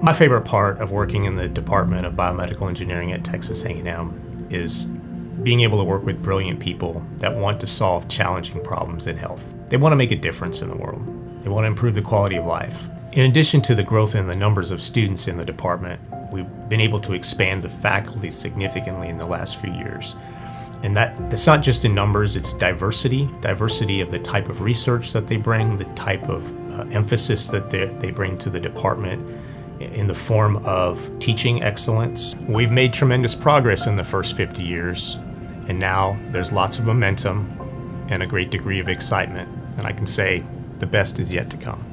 My favorite part of working in the Department of Biomedical Engineering at Texas A&M is being able to work with brilliant people that want to solve challenging problems in health. They want to make a difference in the world. They want to improve the quality of life. In addition to the growth in the numbers of students in the department, we've been able to expand the faculty significantly in the last few years. And that's not just in numbers, it's diversity of the type of research that they bring, the type of emphasis that they bring to the department, in the form of teaching excellence. We've made tremendous progress in the first 50 years, and now there's lots of momentum and a great degree of excitement, and I can say the best is yet to come.